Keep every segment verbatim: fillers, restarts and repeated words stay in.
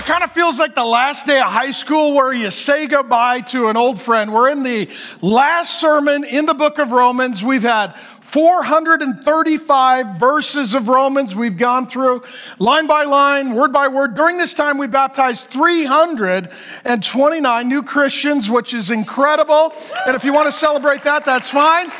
it kind of feels like the last day of high school where you say goodbye to an old friend. We're in the last sermon in the book of Romans. We've had four hundred thirty-five verses of Romans we've gone through, line by line, word by word. During this time, we baptized three hundred twenty-nine new Christians, which is incredible. And if you want to celebrate that, that's fine.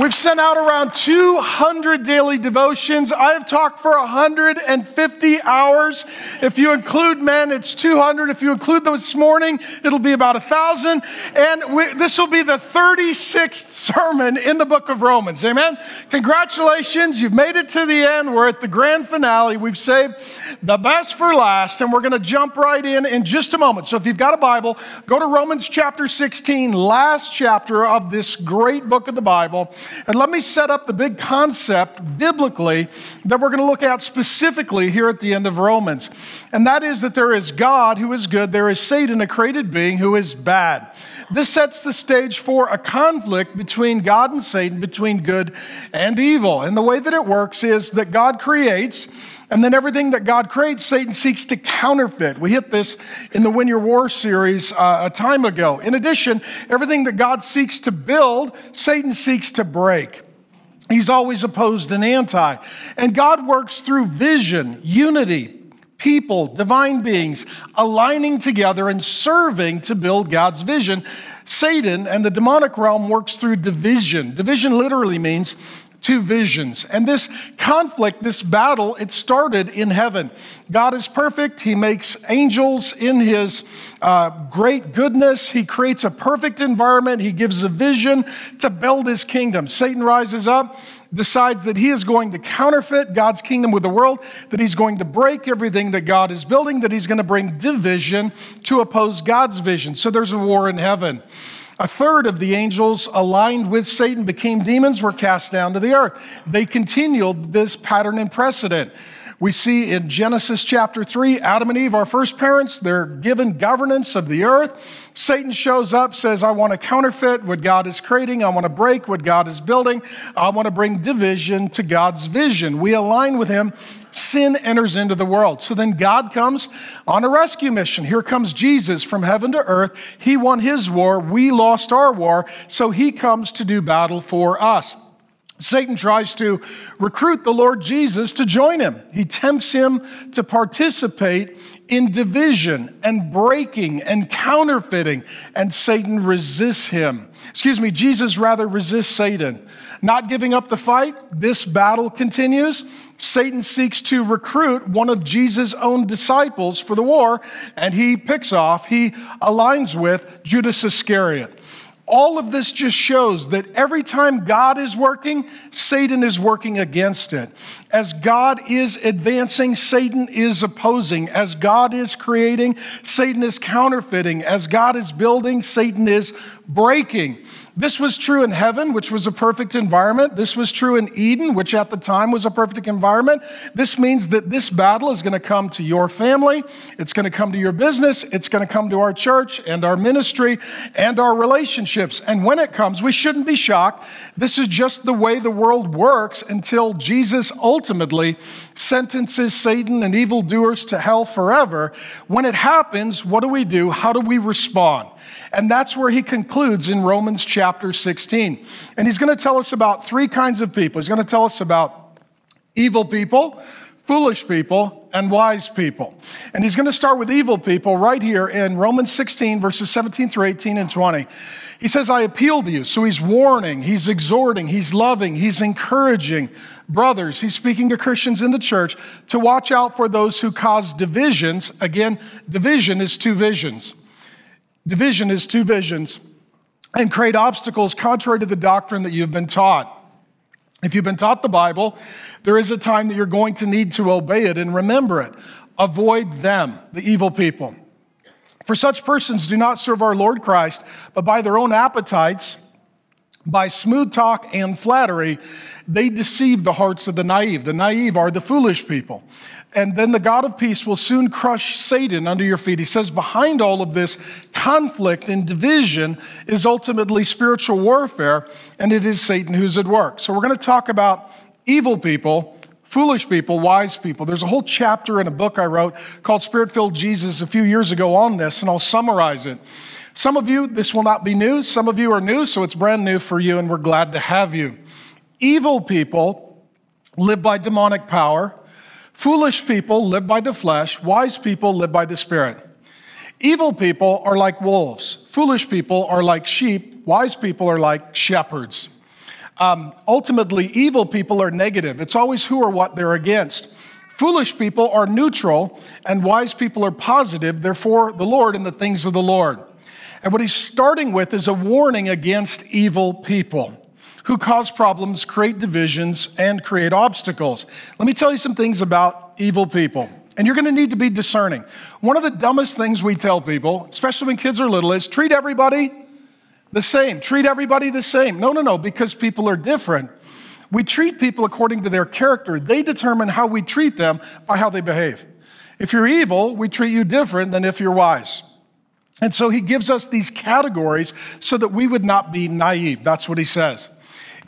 We've sent out around two hundred daily devotions. I have talked for one hundred fifty hours. If you include men, it's two hundred. If you include this morning, it'll be about one thousand. And we, this will be the thirty-sixth sermon in the book of Romans. Amen? Congratulations. You've made it to the end. We're at the grand finale. We've saved the best for last, and we're going to jump right in in just a moment. So if you've got a Bible, go to Romans chapter sixteen, last chapter of this great book of the Bible. And let me set up the big concept biblically that we're going to look at specifically here at the end of Romans. And that is that there is God who is good. There is Satan, a created being, who is bad. This sets the stage for a conflict between God and Satan, between good and evil. And the way that it works is that God creates, and then everything that God creates, Satan seeks to counterfeit. We hit this in the Win Your War series uh, a time ago. In addition, everything that God seeks to build, Satan seeks to break. He's always opposed and anti. And God works through vision, unity, people, divine beings, aligning together and serving to build God's vision. Satan and the demonic realm works through division. Division literally means two visions. And this conflict, this battle, it started in heaven. God is perfect. He makes angels in his uh, great goodness. He creates a perfect environment. He gives a vision to build his kingdom. Satan rises up, decides that he is going to counterfeit God's kingdom with the world, that he's going to break everything that God is building, that he's going to bring division to oppose God's vision. So there's a war in heaven. A third of the angels aligned with Satan became demons, were cast down to the earth. They continued this pattern and precedent. We see in Genesis chapter three, Adam and Eve, our first parents, they're given governance of the earth. Satan shows up, says, I want to counterfeit what God is creating. I want to break what God is building. I want to bring division to God's vision. We align with him. Sin enters into the world. So then God comes on a rescue mission. Here comes Jesus from heaven to earth. He won his war. We lost our war. So he comes to do battle for us. Satan tries to recruit the Lord Jesus to join him. He tempts him to participate in division and breaking and counterfeiting, and Satan resists him. Excuse me, Jesus rather resists Satan. Not giving up the fight, this battle continues. Satan seeks to recruit one of Jesus' own disciples for the war, and he picks off, he aligns with Judas Iscariot. All of this just shows that every time God is working, Satan is working against it. As God is advancing, Satan is opposing. As God is creating, Satan is counterfeiting. As God is building, Satan is breaking. This was true in heaven, which was a perfect environment. This was true in Eden, which at the time was a perfect environment. This means that this battle is going to come to your family. It's going to come to your business. It's going to come to our church and our ministry and our relationships. And when it comes, we shouldn't be shocked. This is just the way the world works until Jesus ultimately sentences Satan and evildoers to hell forever. When it happens, what do we do? How do we respond? And that's where he concludes in Romans chapter sixteen. And he's going to tell us about three kinds of people. He's going to tell us about evil people, foolish people, and wise people. And he's going to start with evil people right here in Romans sixteen, verses seventeen through eighteen and twenty. He says, I appeal to you. So he's warning, he's exhorting, he's loving, he's encouraging. Brothers, he's speaking to Christians in the church to watch out for those who cause divisions. Again, division is two visions. Division is two visions, and create obstacles contrary to the doctrine that you've been taught. If you've been taught the Bible, there is a time that you're going to need to obey it and remember it. Avoid them, the evil people. For such persons do not serve our Lord Christ, but by their own appetites, by smooth talk and flattery, they deceive the hearts of the naive. The naive are the foolish people. And then the God of peace will soon crush Satan under your feet. He says behind all of this conflict and division is ultimately spiritual warfare, and it is Satan who's at work. So we're going to talk about evil people, Foolish people, wise people. There's a whole chapter in a book I wrote called Spirit-Filled Jesus a few years ago on this, and I'll summarize it. Some of you, this will not be new. Some of you are new, so it's brand new for you, and we're glad to have you. Evil people live by demonic power. Foolish people live by the flesh. Wise people live by the Spirit. Evil people are like wolves. Foolish people are like sheep. Wise people are like shepherds. Um, ultimately, evil people are negative. It's always who or what they're against. Foolish people are neutral, and wise people are positive. They're for the Lord and the things of the Lord. And what he's starting with is a warning against evil people who cause problems, create divisions, and create obstacles. Let me tell you some things about evil people. And you're going to need to be discerning. One of the dumbest things we tell people, especially when kids are little, is treat everybody the same. Treat everybody the same. No, no, no, because people are different. We treat people according to their character. They determine how we treat them by how they behave. If you're evil, we treat you different than if you're wise. And so he gives us these categories so that we would not be naive. That's what he says.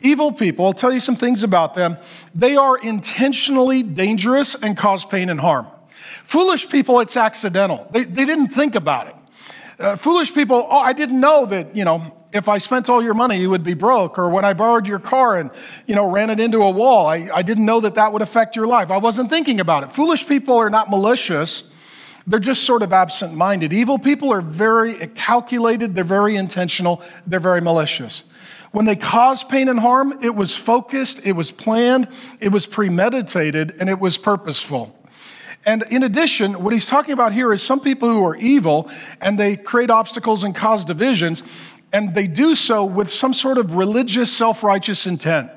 Evil people, I'll tell you some things about them. They are intentionally dangerous and cause pain and harm. Foolish people, it's accidental. They, they didn't think about it. Uh, foolish people, oh, I didn't know that, you know, if I spent all your money, you would be broke. Or when I borrowed your car and, you know, ran it into a wall, I, I didn't know that that would affect your life. I wasn't thinking about it. Foolish people are not malicious. They're just sort of absent-minded. Evil people are very calculated, they're very intentional, they're very malicious. When they cause pain and harm, it was focused, it was planned, it was premeditated, and it was purposeful. And in addition, what he's talking about here is some people who are evil, and they create obstacles and cause divisions, and they do so with some sort of religious, self-righteous intent.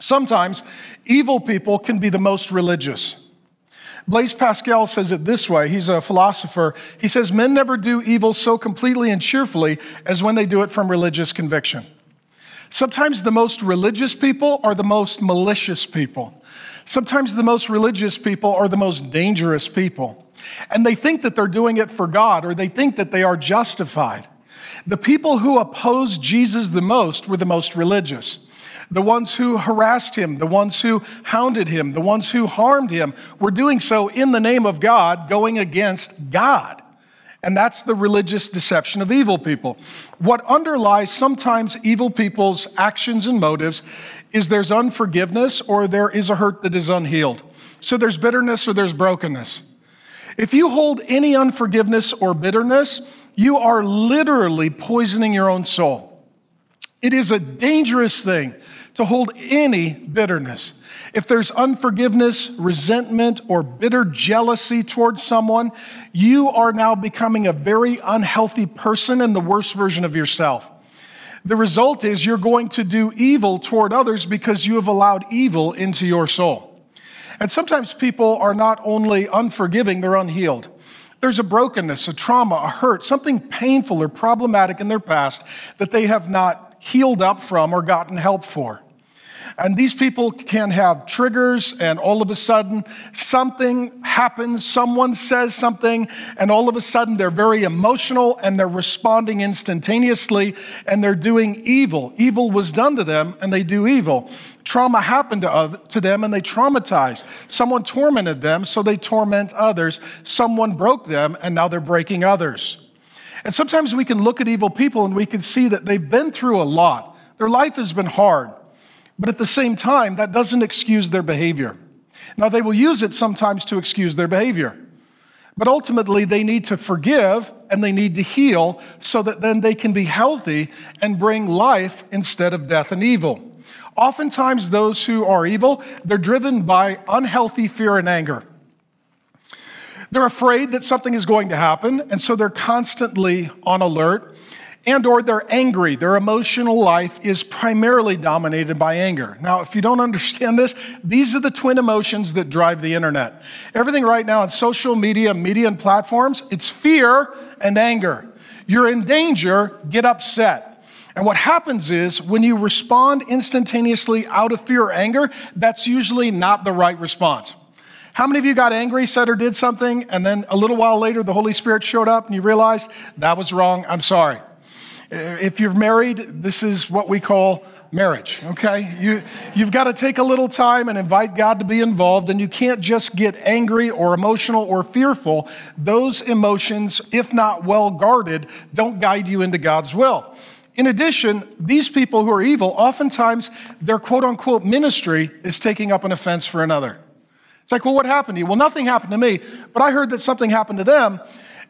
Sometimes, evil people can be the most religious. Blaise Pascal says it this way. He's a philosopher. He says, men never do evil so completely and cheerfully as when they do it from religious conviction. Sometimes the most religious people are the most malicious people. Sometimes the most religious people are the most dangerous people. And they think that they're doing it for God, or they think that they are justified. The people who opposed Jesus the most were the most religious. The ones who harassed him, the ones who hounded him, the ones who harmed him were doing so in the name of God, going against God. And that's the religious deception of evil people. What underlies sometimes evil people's actions and motives is there's unforgiveness, or there is a hurt that is unhealed. So there's bitterness or there's brokenness. If you hold any unforgiveness or bitterness, you are literally poisoning your own soul. It is a dangerous thing to hold any bitterness. If there's unforgiveness, resentment, or bitter jealousy towards someone, you are now becoming a very unhealthy person and the worst version of yourself. The result is you're going to do evil toward others because you have allowed evil into your soul. And sometimes people are not only unforgiving, they're unhealed. There's a brokenness, a trauma, a hurt, something painful or problematic in their past that they have not healed up from or gotten help for. And these people can have triggers, and all of a sudden something happens, someone says something, and all of a sudden they're very emotional and they're responding instantaneously and they're doing evil. Evil was done to them and they do evil. Trauma happened to, other, to them and they traumatize. Someone tormented them, so they torment others. Someone broke them and now they're breaking others. And sometimes we can look at evil people and we can see that they've been through a lot. Their life has been hard. But at the same time, that doesn't excuse their behavior. Now, they will use it sometimes to excuse their behavior. But ultimately, they need to forgive and they need to heal so that then they can be healthy and bring life instead of death and evil. Oftentimes, those who are evil, they're driven by unhealthy fear and anger. They're afraid that something is going to happen, and so they're constantly on alert, and or they're angry. Their emotional life is primarily dominated by anger. Now, if you don't understand this, these are the twin emotions that drive the internet. Everything right now on social media, media and platforms, it's fear and anger. You're in danger, get upset. And what happens is when you respond instantaneously out of fear or anger, that's usually not the right response. How many of you got angry, said or did something, and then a little while later the Holy Spirit showed up and you realized that was wrong, I'm sorry. If you're married, this is what we call marriage, okay? You, you've got to take a little time and invite God to be involved, and you can't just get angry or emotional or fearful. Those emotions, if not well guarded, don't guide you into God's will. In addition, these people who are evil, oftentimes their quote-unquote ministry is taking up an offense for another. It's like, well, what happened to you? Well, nothing happened to me, but I heard that something happened to them,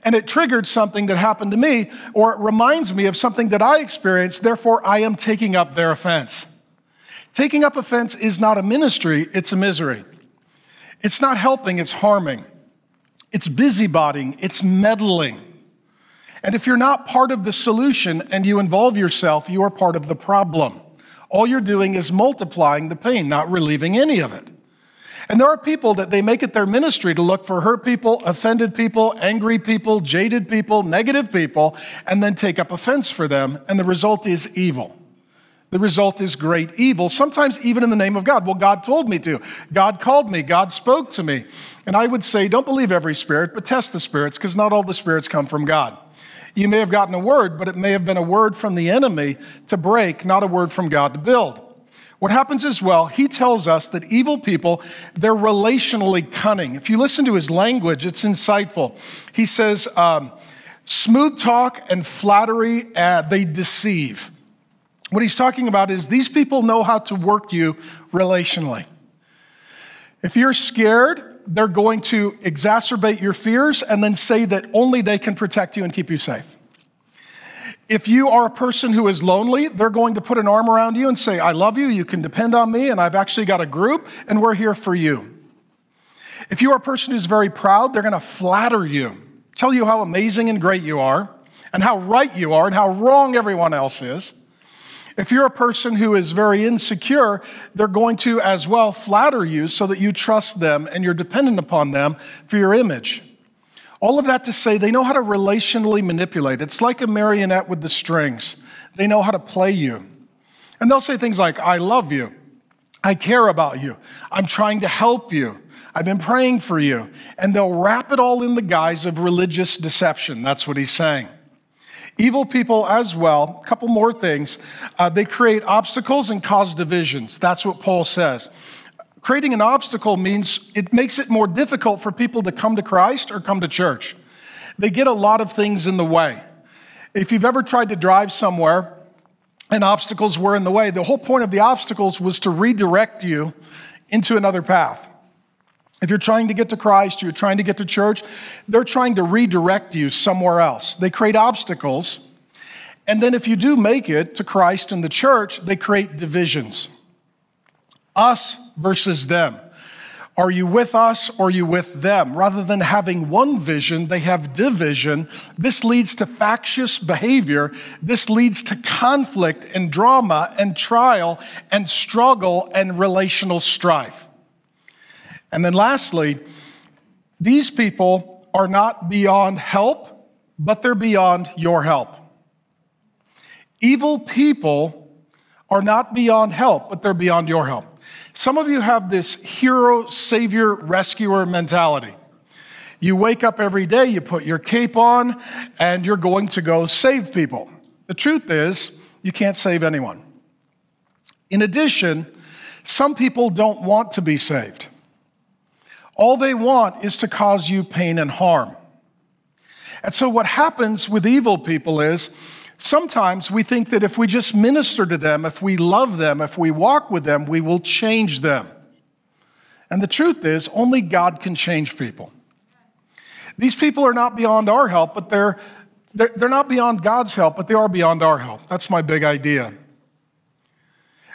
and it triggered something that happened to me, or it reminds me of something that I experienced, therefore I am taking up their offense. Taking up offense is not a ministry, it's a misery. It's not helping, it's harming. It's busybodying, it's meddling. And if you're not part of the solution and you involve yourself, you are part of the problem. All you're doing is multiplying the pain, not relieving any of it. And there are people that they make it their ministry to look for hurt people, offended people, angry people, jaded people, negative people, and then take up offense for them, and the result is evil. The result is great evil, sometimes even in the name of God. Well, God told me to. God called me. God spoke to me. And I would say, don't believe every spirit, but test the spirits, because not all the spirits come from God. You may have gotten a word, but it may have been a word from the enemy to break, not a word from God to build. What happens as well, he tells us that evil people, they're relationally cunning. If you listen to his language, it's insightful. He says, um, smooth talk and flattery, uh, they deceive. What he's talking about is these people know how to work you relationally. If you're scared, they're going to exacerbate your fears and then say that only they can protect you and keep you safe. If you are a person who is lonely, they're going to put an arm around you and say, I love you, you can depend on me, and I've actually got a group, and we're here for you. If you are a person who's very proud, they're gonna flatter you, tell you how amazing and great you are, and how right you are, and how wrong everyone else is. If you're a person who is very insecure, they're going to as well flatter you so that you trust them and you're dependent upon them for your image. All of that to say they know how to relationally manipulate. It's like a marionette with the strings. They know how to play you. And they'll say things like, I love you. I care about you. I'm trying to help you. I've been praying for you. And they'll wrap it all in the guise of religious deception. That's what he's saying. Evil people as well, a couple more things. Uh, they create obstacles and cause divisions. That's what Paul says. Creating an obstacle means it makes it more difficult for people to come to Christ or come to church. They get a lot of things in the way. If you've ever tried to drive somewhere and obstacles were in the way, the whole point of the obstacles was to redirect you into another path. If you're trying to get to Christ, you're trying to get to church, they're trying to redirect you somewhere else. They create obstacles. And then if you do make it to Christ and the church, they create divisions. Us versus them. Are you with us or are you with them? Rather than having one vision, they have division. This leads to factious behavior. This leads to conflict and drama and trial and struggle and relational strife. And then lastly, these people are not beyond help, but they're beyond your help. Evil people are not beyond help, but they're beyond your help. Some of you have this hero, savior, rescuer mentality. You wake up every day, you put your cape on, and you're going to go save people. The truth is, you can't save anyone. In addition, some people don't want to be saved. All they want is to cause you pain and harm. And so what happens with evil people is, sometimes we think that if we just minister to them, if we love them, if we walk with them, we will change them. And the truth is, only God can change people. These people are not beyond our help, but they're, they're, they're not beyond God's help, but they are beyond our help. That's my big idea.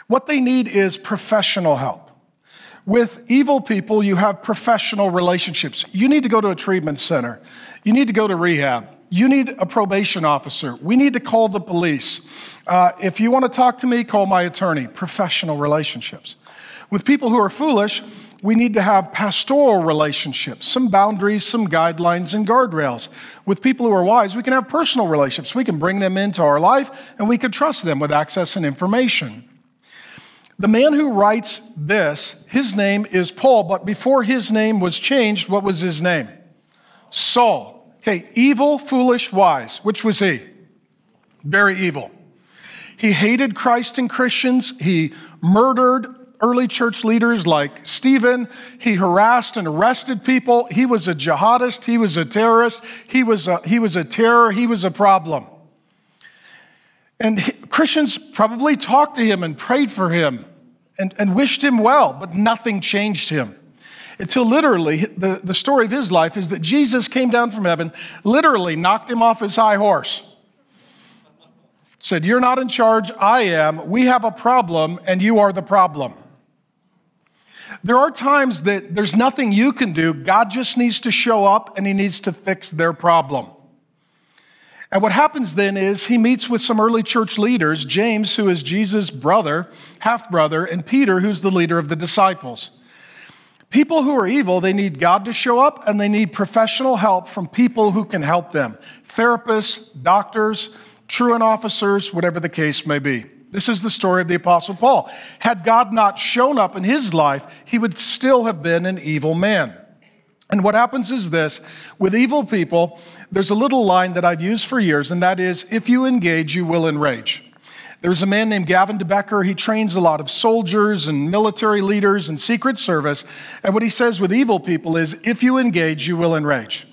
What they need is professional help. With evil people, you have professional relationships. You need to go to a treatment center. You need to go to rehab. You need a probation officer. We need to call the police. Uh, if you want to talk to me, call my attorney. Professional relationships. With people who are foolish, we need to have pastoral relationships, some boundaries, some guidelines, and guardrails. With people who are wise, we can have personal relationships. We can bring them into our life, and we can trust them with access and information. The man who writes this, his name is Paul, but before his name was changed, what was his name? Saul. Okay, evil, foolish, wise. Which was he? Very evil. He hated Christ and Christians. He murdered early church leaders like Stephen. He harassed and arrested people. He was a jihadist. He was a terrorist. He was a, he was a terror. He was a problem. And he, Christians probably talked to him and prayed for him and, and wished him well, but nothing changed him. Until literally, the, the story of his life is that Jesus came down from heaven, literally knocked him off his high horse. Said, you're not in charge, I am. We have a problem, and you are the problem. There are times that there's nothing you can do. God just needs to show up, and he needs to fix their problem. And what happens then is he meets with some early church leaders, James, who is Jesus' brother, half-brother, and Peter, who's the leader of the disciples. People who are evil, they need God to show up, and they need professional help from people who can help them. Therapists, doctors, truant officers, whatever the case may be. This is the story of the Apostle Paul. Had God not shown up in his life, he would still have been an evil man. And what happens is this, with evil people, there's a little line that I've used for years, and that is, if you engage, you will enrage. There's a man named Gavin De Becker. He trains a lot of soldiers and military leaders and Secret Service. And what he says with evil people is, if you engage, you will enrage.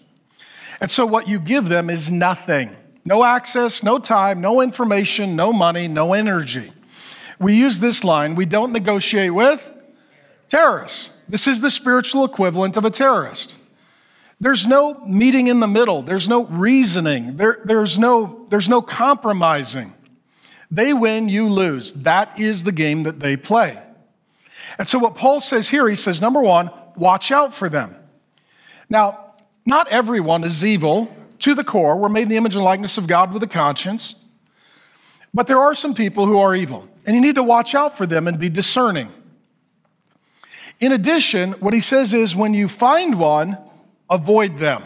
And so what you give them is nothing. No access, no time, no information, no money, no energy. We use this line, we don't negotiate with terrorists. This is the spiritual equivalent of a terrorist. There's no meeting in the middle. There's no reasoning. There, there's no, there's no compromising. They win, you lose. That is the game that they play. And so what Paul says here, he says, number one, watch out for them. Now, not everyone is evil to the core. We're made in the image and likeness of God with a conscience. But there are some people who are evil, and you need to watch out for them and be discerning. In addition, what he says is when you find one, avoid them.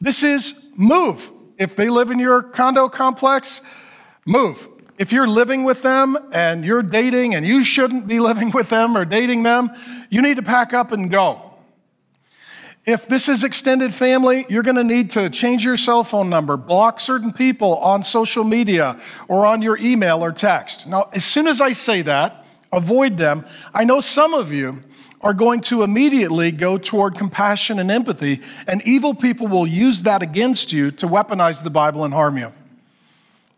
This is move. If they live in your condo complex, move. If you're living with them and you're dating and you shouldn't be living with them or dating them, you need to pack up and go. If this is extended family, you're going to need to change your cell phone number, block certain people on social media or on your email or text. Now, as soon as I say that, avoid them, I know some of you are going to immediately go toward compassion and empathy, and evil people will use that against you to weaponize the Bible and harm you.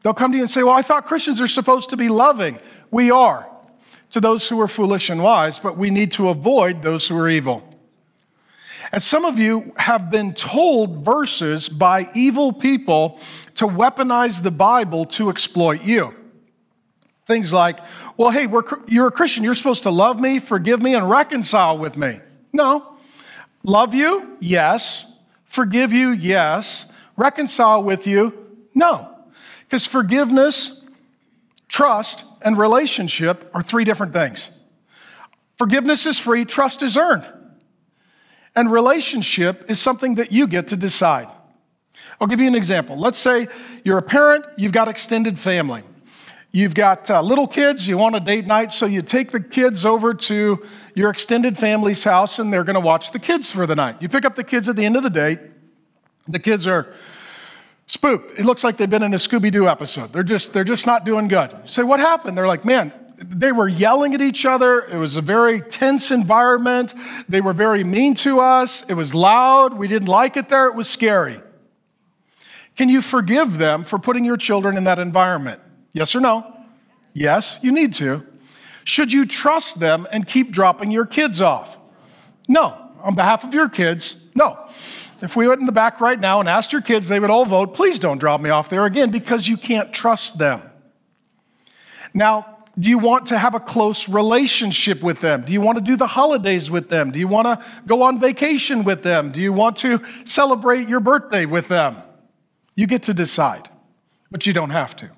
They'll come to you and say, well, I thought Christians are supposed to be loving. We are to those who are foolish and wise, but we need to avoid those who are evil. And some of you have been told verses by evil people to weaponize the Bible to exploit you. Things like, well, hey, we're, you're a Christian. You're supposed to love me, forgive me, and reconcile with me. No. Love you? Yes. Forgive you? Yes. Reconcile with you? No. Because forgiveness, trust, and relationship are three different things. Forgiveness is free, trust is earned. And relationship is something that you get to decide. I'll give you an example. Let's say you're a parent, you've got extended family. You've got uh, little kids, you want a date night, so you take the kids over to your extended family's house and they're gonna watch the kids for the night. You pick up the kids at the end of the day, the kids are spooked. It looks like they've been in a Scooby-Doo episode. They're just, they're just not doing good. You say, what happened? They're like, man, they were yelling at each other. It was a very tense environment. They were very mean to us. It was loud. We didn't like it there. It was scary. Can you forgive them for putting your children in that environment? Yes or no? Yes, you need to. Should you trust them and keep dropping your kids off? No. On behalf of your kids, no. If we went in the back right now and asked your kids, they would all vote, please don't drop me off there again, because you can't trust them. Now, do you want to have a close relationship with them? Do you want to do the holidays with them? Do you want to go on vacation with them? Do you want to celebrate your birthday with them? You get to decide, but you don't have to.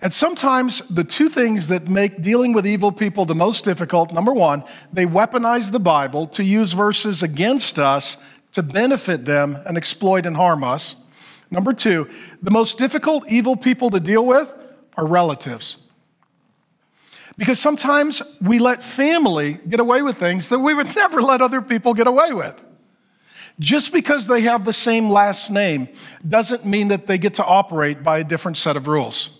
And sometimes the two things that make dealing with evil people the most difficult, number one, they weaponize the Bible to use verses against us to benefit them and exploit and harm us. Number two, the most difficult evil people to deal with are relatives. Because sometimes we let family get away with things that we would never let other people get away with. Just because they have the same last name doesn't mean that they get to operate by a different set of rules.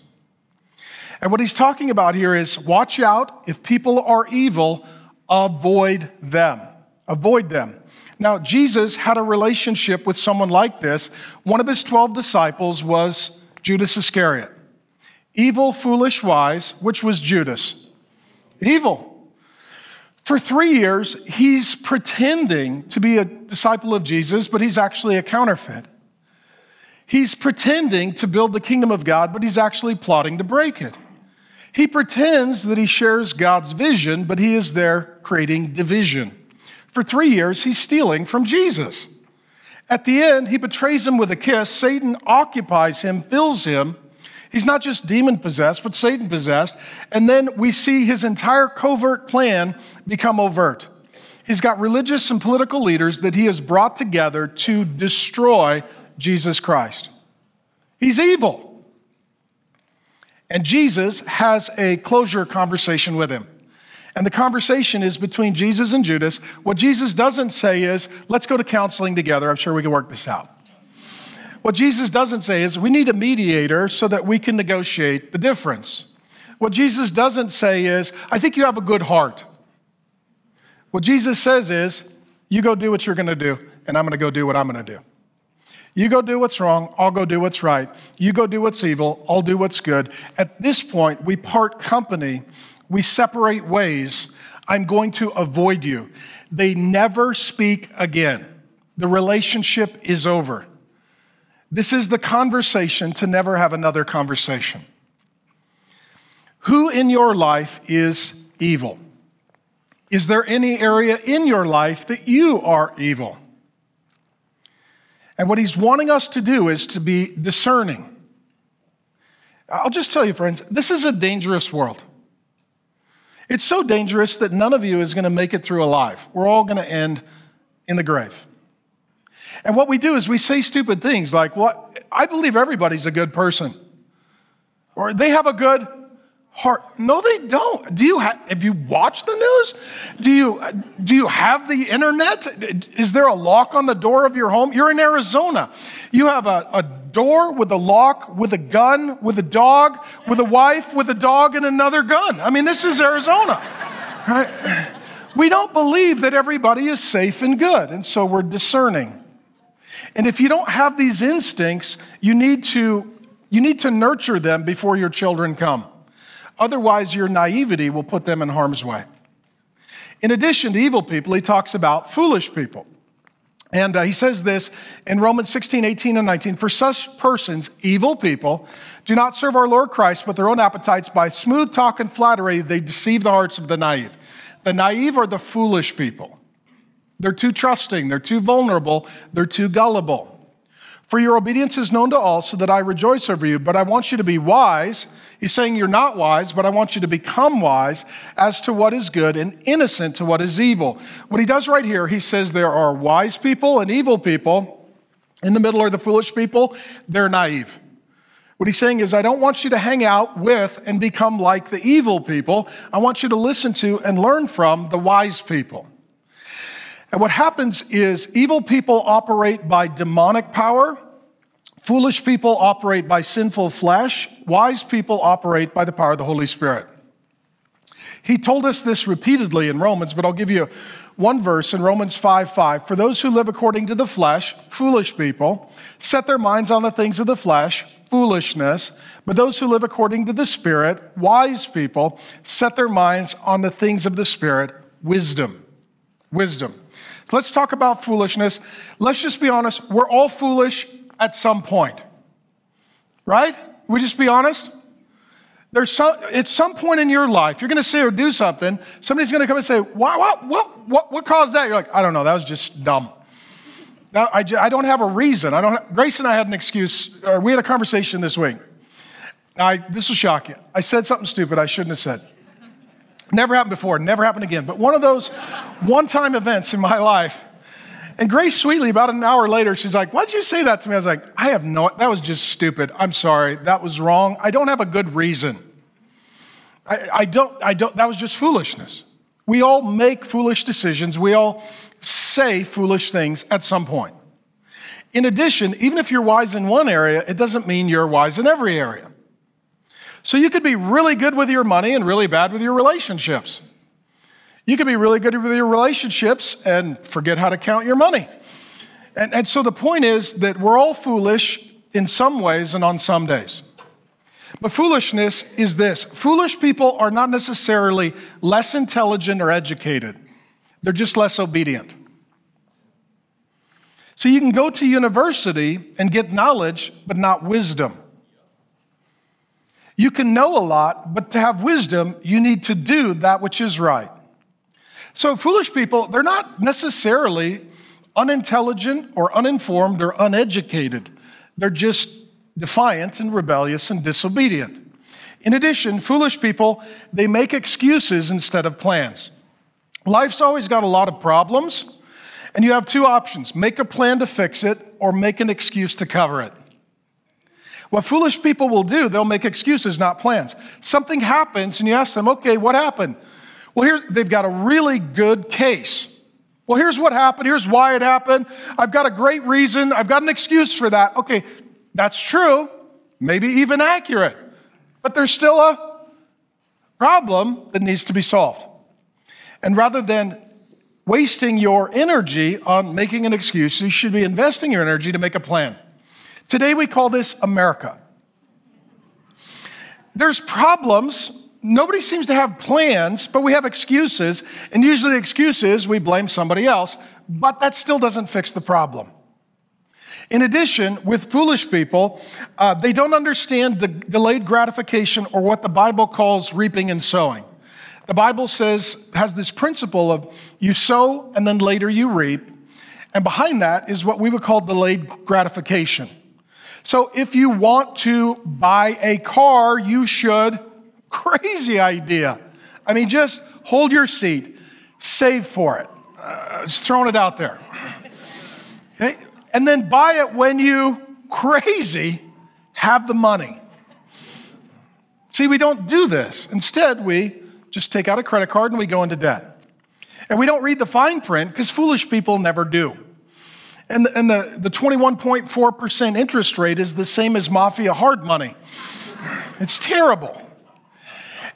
And what he's talking about here is watch out. If people are evil, avoid them. Avoid them. Now, Jesus had a relationship with someone like this. One of his twelve disciples was Judas Iscariot. Evil, foolish, wise, which was Judas. Evil. For three years, he's pretending to be a disciple of Jesus, but he's actually a counterfeit. He's pretending to build the kingdom of God, but he's actually plotting to break it. He pretends that he shares God's vision, but he is there creating division. For three years, he's stealing from Jesus. At the end, he betrays him with a kiss. Satan occupies him, fills him. He's not just demon-possessed, but Satan-possessed. And then we see his entire covert plan become overt. He's got religious and political leaders that he has brought together to destroy Jesus Christ. He's evil. And Jesus has a closure conversation with him. And the conversation is between Jesus and Judas. What Jesus doesn't say is, let's go to counseling together. I'm sure we can work this out. What Jesus doesn't say is, we need a mediator so that we can negotiate the difference. What Jesus doesn't say is, I think you have a good heart. What Jesus says is, you go do what you're going to do, and I'm going to go do what I'm going to do. You go do what's wrong, I'll go do what's right. You go do what's evil, I'll do what's good. At this point, we part company. We separate ways. I'm going to avoid you. They never speak again. The relationship is over. This is the conversation to never have another conversation. Who in your life is evil? Is there any area in your life that you are evil? And what he's wanting us to do is to be discerning. I'll just tell you, friends, this is a dangerous world. It's so dangerous that none of you is going to make it through alive. We're all going to end in the grave. And what we do is we say stupid things like, well, I believe everybody's a good person. Or they have a good heart. No, they don't. Do you ha- have you watched the news? Do you, do you have the internet? Is there a lock on the door of your home? You're in Arizona. You have a, a door with a lock, with a gun, with a dog, with a wife, with a dog, and another gun. I mean, this is Arizona, right? We don't believe that everybody is safe and good, and so we're discerning. And if you don't have these instincts, you need to, you need to nurture them before your children come. Otherwise, your naivety will put them in harm's way. In addition to evil people, he talks about foolish people. And uh, he says this in Romans sixteen, eighteen, and nineteen, for such persons, evil people, do not serve our Lord Christ, but their own appetites. By smooth talk and flattery, they deceive the hearts of the naive. The naive are the foolish people. They're too trusting, they're too vulnerable, they're too gullible. For your obedience is known to all, so that I rejoice over you. But I want you to be wise. He's saying you're not wise, but I want you to become wise as to what is good and innocent to what is evil. What he does right here, he says there are wise people and evil people. In the middle are the foolish people. They're naive. What he's saying is, I don't want you to hang out with and become like the evil people. I want you to listen to and learn from the wise people. And what happens is evil people operate by demonic power, foolish people operate by sinful flesh, wise people operate by the power of the Holy Spirit. He told us this repeatedly in Romans, but I'll give you one verse in Romans five five. For those who live according to the flesh, foolish people, set their minds on the things of the flesh, foolishness, but those who live according to the Spirit, wise people, set their minds on the things of the Spirit, wisdom, wisdom. Let's talk about foolishness. Let's just be honest. We're all foolish at some point, right? We just be honest. There's some, at some point in your life, you're going to say or do something. Somebody's going to come and say, what, what, what, what, what caused that? You're like, I don't know. That was just dumb. Now, I, I don't have a reason. I don't have, Grace and I had an excuse. Or we had a conversation this week. I, this will shock you. I said something stupid I shouldn't have said. Never happened before, never happened again. But one of those one-time events in my life. And Grace sweetly, about an hour later, she's like, why did you say that to me? I was like, I have no, that was just stupid. I'm sorry, that was wrong. I don't have a good reason. I, I don't, I don't, that was just foolishness. We all make foolish decisions. We all say foolish things at some point. In addition, even if you're wise in one area, it doesn't mean you're wise in every area. So you could be really good with your money and really bad with your relationships. You could be really good with your relationships and forget how to count your money. And, and so the point is that we're all foolish in some ways and on some days. But foolishness is this. Foolish people are not necessarily less intelligent or educated. They're just less obedient. So you can go to university and get knowledge, but not wisdom. You can know a lot, but to have wisdom, you need to do that which is right. So foolish people, they're not necessarily unintelligent or uninformed or uneducated. They're just defiant and rebellious and disobedient. In addition, foolish people, they make excuses instead of plans. Life's always got a lot of problems, and you have two options: make a plan to fix it or make an excuse to cover it. What foolish people will do, they'll make excuses, not plans. Something happens and you ask them, okay, what happened? Well, here, they've got a really good case. Well, here's what happened. Here's why it happened. I've got a great reason. I've got an excuse for that. Okay, that's true, maybe even accurate, but there's still a problem that needs to be solved. And rather than wasting your energy on making an excuse, you should be investing your energy to make a plan. Today we call this America. There's problems. Nobody seems to have plans, but we have excuses. And usually the excuse is we blame somebody else, but that still doesn't fix the problem. In addition, with foolish people, uh, they don't understand the delayed gratification, or what the Bible calls reaping and sowing. The Bible says, has this principle of you sow and then later you reap. And behind that is what we would call delayed gratification. So if you want to buy a car, you should. Crazy idea. I mean, just hold your seat, save for it. Uh, just throwing it out there. Okay? And then buy it when you, crazy, have the money. See, we don't do this. Instead, we just take out a credit card and we go into debt. And we don't read the fine print, because foolish people never do. And the, and the, the twenty-one point four percent interest rate is the same as mafia hard money. It's terrible.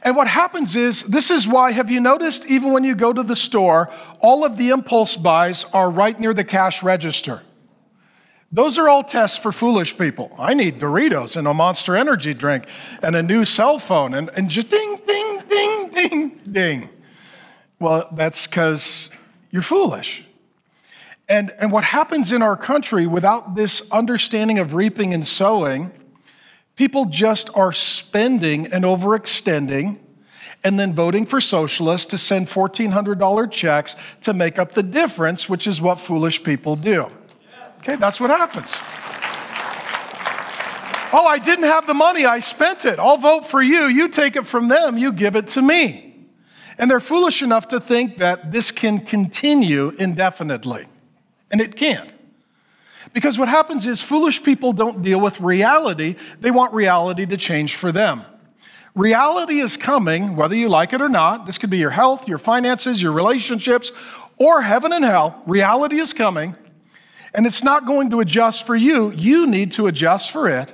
And what happens is, this is why, have you noticed, even when you go to the store, all of the impulse buys are right near the cash register. Those are all tests for foolish people. I need Doritos and a Monster Energy drink and a new cell phone and, and just ding, ding, ding, ding, ding. Well, that's because you're foolish. And, and what happens in our country without this understanding of reaping and sowing, people just are spending and overextending and then voting for socialists to send fourteen hundred dollar checks to make up the difference, which is what foolish people do. Okay, that's what happens. Oh, I didn't have the money, I spent it. I'll vote for you. You take it from them, you give it to me. And they're foolish enough to think that this can continue indefinitely. And it can't. Because what happens is, foolish people don't deal with reality. They want reality to change for them. Reality is coming, whether you like it or not. This could be your health, your finances, your relationships, or heaven and hell. Reality is coming. And it's not going to adjust for you. You need to adjust for it.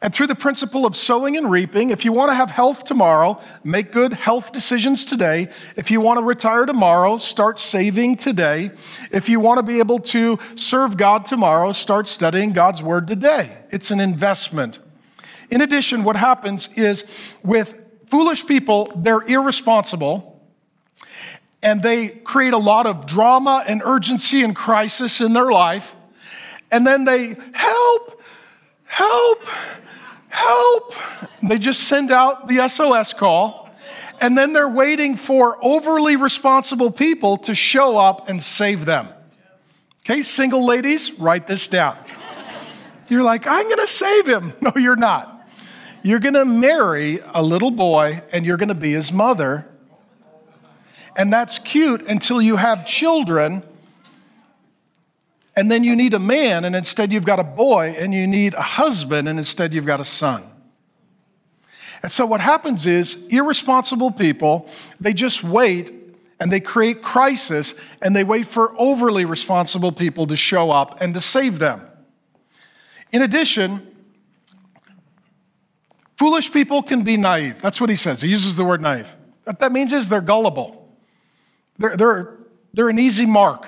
And through the principle of sowing and reaping, if you want to have health tomorrow, make good health decisions today. If you want to retire tomorrow, start saving today. If you want to be able to serve God tomorrow, start studying God's word today. It's an investment. In addition, what happens is, with foolish people, they're irresponsible. And they create a lot of drama and urgency and crisis in their life. And then they, help, help, help. They just send out the S O S call. And then they're waiting for overly responsible people to show up and save them. Okay, single ladies, write this down. You're like, I'm gonna save him. No, you're not. You're gonna marry a little boy and you're gonna be his mother. And that's cute until you have children, and then you need a man, and instead you've got a boy, and you need a husband, and instead you've got a son. And so what happens is, irresponsible people, they just wait, and they create crisis, and they wait for overly responsible people to show up and to save them. In addition, Foolish people can be naive. That's what he says. He uses the word naive. What that means is they're gullible. They're, they're, they're an easy mark.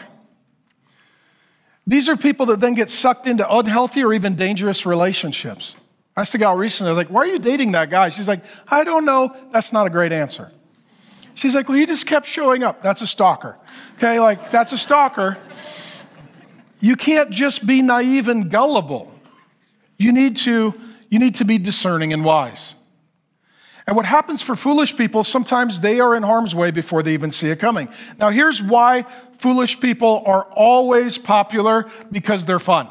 These are people that then get sucked into unhealthy or even dangerous relationships. I asked a gal recently, I was like, why are you dating that guy? She's like, I don't know. That's not a great answer. She's like, well, he just kept showing up. That's a stalker. Okay, like, that's a stalker. You can't just be naive and gullible. You need to, you need to be discerning and wise. And what happens for foolish people, sometimes they are in harm's way before they even see it coming. Now, here's why foolish people are always popular, because they're fun.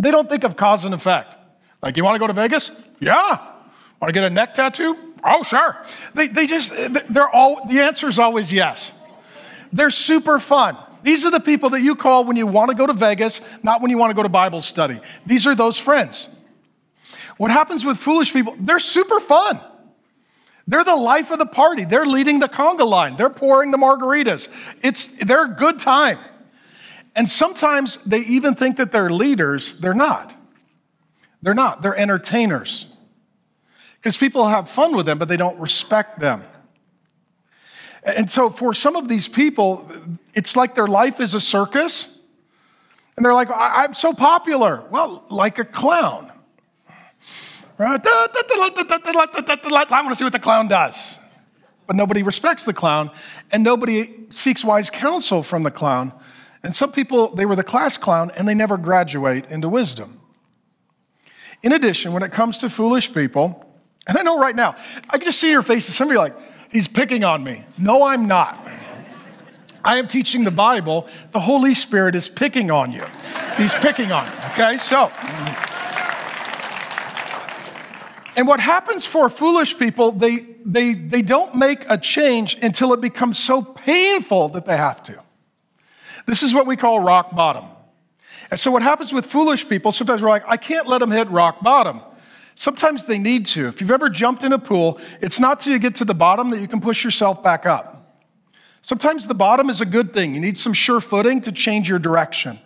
They don't think of cause and effect. Like, you want to go to Vegas? Yeah. Want to get a neck tattoo? Oh, sure. They, they just, they're all, the answer is always yes. They're super fun. These are the people that you call when you want to go to Vegas, not when you want to go to Bible study. These are those friends. What happens with foolish people, they're super fun. They're the life of the party. They're leading the conga line. They're pouring the margaritas. It's, they're a good time. And sometimes they even think that they're leaders. They're not. They're not. They're entertainers. Because people have fun with them, but they don't respect them. And so for some of these people, it's like their life is a circus. And they're like, I'm so popular. Well, like a clown. Right? I want to see what the clown does. But nobody respects the clown, and nobody seeks wise counsel from the clown. And some people, they were the class clown, and they never graduate into wisdom. In addition, when it comes to foolish people, and I know right now, I can just see your faces. Some of you are like, he's picking on me. No, I'm not. I am teaching the Bible. The Holy Spirit is picking on you. He's picking on you, okay? So... And what happens for foolish people, they, they, they don't make a change until it becomes so painful that they have to. This is what we call rock bottom. And so what happens with foolish people, sometimes we're like, I can't let them hit rock bottom. Sometimes they need to. If you've ever jumped in a pool, it's not till you get to the bottom that you can push yourself back up. Sometimes the bottom is a good thing. You need some sure footing to change your direction.